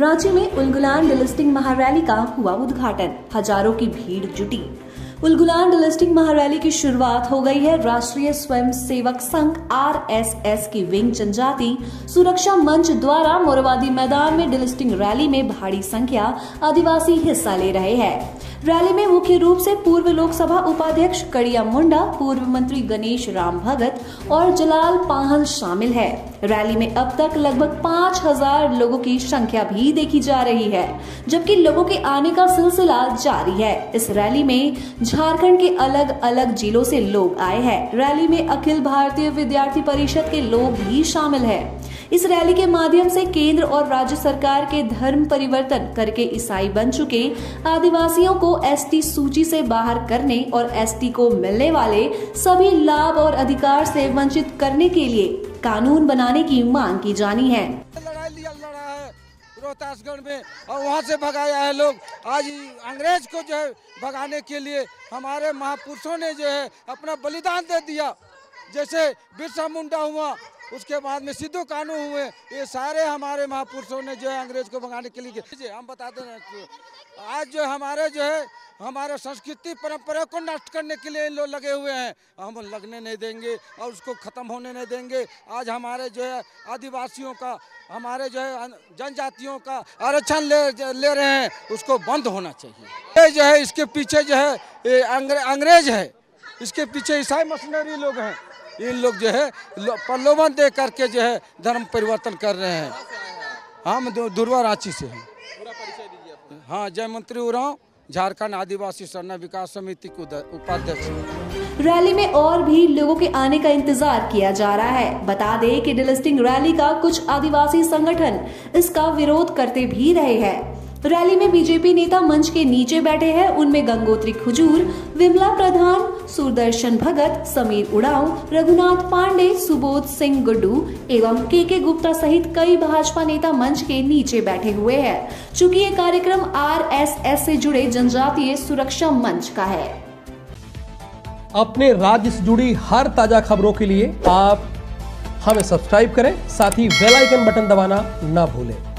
रांची में उलगुलान डिलिस्टिंग महारैली का हुआ उद्घाटन, हजारों की भीड़ जुटी। उलगुलान डिलिस्टिंग महारैली की शुरुआत हो गई है। राष्ट्रीय स्वयंसेवक संघ (RSS) की विंग जनजातीय सुरक्षा मंच द्वारा मोरवादी मैदान में डिलिस्टिंग रैली में भारी संख्या आदिवासी हिस्सा ले रहे हैं। रैली में मुख्य रूप से पूर्व लोकसभा उपाध्यक्ष कड़िया मुंडा, पूर्व मंत्री गणेश राम भगत और जलाल पाहन शामिल है। रैली में अब तक लगभग 5,000 लोगों की संख्या भी देखी जा रही है, जबकि लोगों के आने का सिलसिला जारी है। इस रैली में झारखंड के अलग अलग जिलों से लोग आए हैं। रैली में अखिल भारतीय विद्यार्थी परिषद के लोग भी शामिल है। इस रैली के माध्यम से केंद्र और राज्य सरकार के धर्म परिवर्तन करके ईसाई बन चुके आदिवासियों को ST सूची से बाहर करने और ST को मिलने वाले सभी लाभ और अधिकार से वंचित करने के लिए कानून बनाने की मांग की जानी है। रोहतासगढ़ में और वहाँ से भगाया है लोग। आज अंग्रेज को जो है भगाने के लिए हमारे महापुरुषों ने जो है अपना बलिदान दे दिया, जैसे बिरसा मुंडा हुआ, उसके बाद में सिद्धु कानून हुए। ये सारे हमारे महापुरुषों ने जो है अंग्रेज को भगाने के लिए हम बताते हैं। आज जो हमारे हमारे संस्कृति परंपरा को नष्ट करने के लिए लोग लगे हुए हैं। हम लगने नहीं देंगे और उसको खत्म होने नहीं देंगे। आज हमारे जो है आदिवासियों का, हमारे जो है जनजातियों का आरक्षण ले रहे हैं, उसको बंद होना चाहिए। ये जो है इसके पीछे जो है ये अंग्रेज है, इसके पीछे ईसाई मशीनरी लोग हैं। इन लोग जो है प्रलोभन दे करके जो है धर्म परिवर्तन कर रहे हैं। हम दुर्वा रांची से हैं। हाँ, जय मंत्री उरांव, झारखंड आदिवासी विकास समिति के उपाध्यक्ष। रैली में और भी लोगों के आने का इंतजार किया जा रहा है। बता दें कि डिलिस्टिंग रैली का कुछ आदिवासी संगठन इसका विरोध करते भी रहे हैं। रैली में बीजेपी नेता मंच के नीचे बैठे हैं। उनमें गंगोत्री खुजूर, विमला प्रधान, सुरदर्शन भगत, समीर उड़ाव, रघुनाथ पांडे, सुबोध सिंह गुड्डू एवं के.के. गुप्ता सहित कई भाजपा नेता मंच के नीचे बैठे हुए हैं। चूँकि ये कार्यक्रम RSS से जुड़े जनजातीय सुरक्षा मंच का है। अपने राज्य से जुड़ी हर ताजा खबरों के लिए आप हमें सब्सक्राइब करें, साथ ही बेल आइकन बटन दबाना ना भूलें।